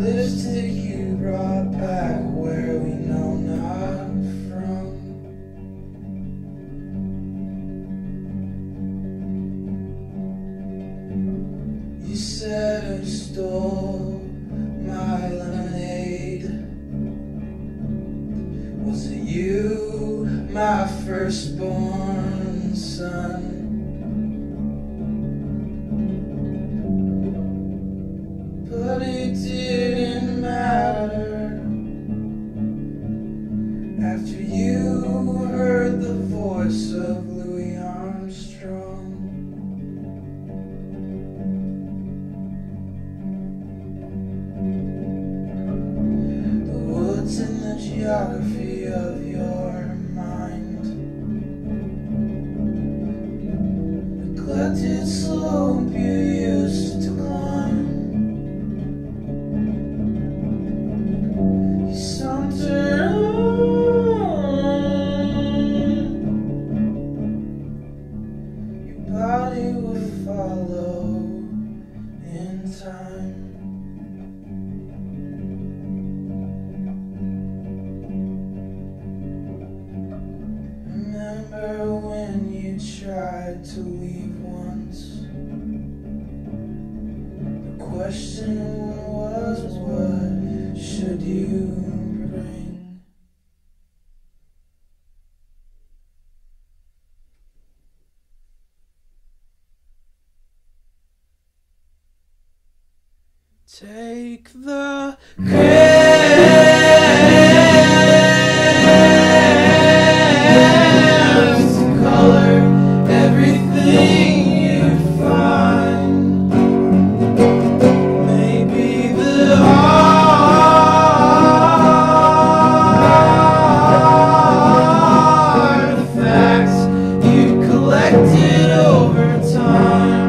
Lifted you, brought back where we know not from. You said and stole my lemonade. Was it you, my firstborn son? But it didn't matter. After you heard the voice of Louis Armstrong, the woods and the geography of your mind, neglected slope you used to climb. Body will follow in time. Remember when you tried to leave once? The question was, what should you bring? Take the cans to color everything you find. Maybe the artifacts you collected over time.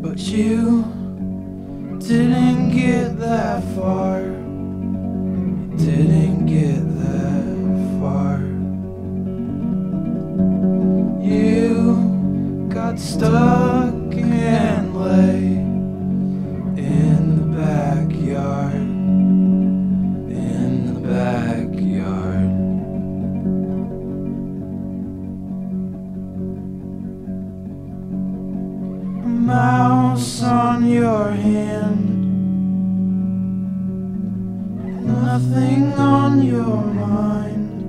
But you didn't get that far. You didn't get that far. You got stuck and lay in the backyard, in the backyard. Mouse on your hand, nothing on your mind.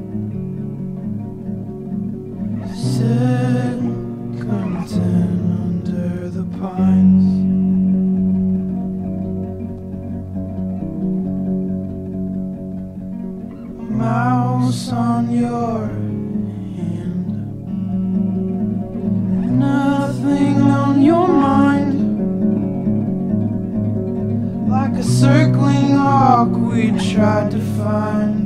You said, come down under the pines. Mouse on your hand, nothing on your mind. Circling arc we tried to find.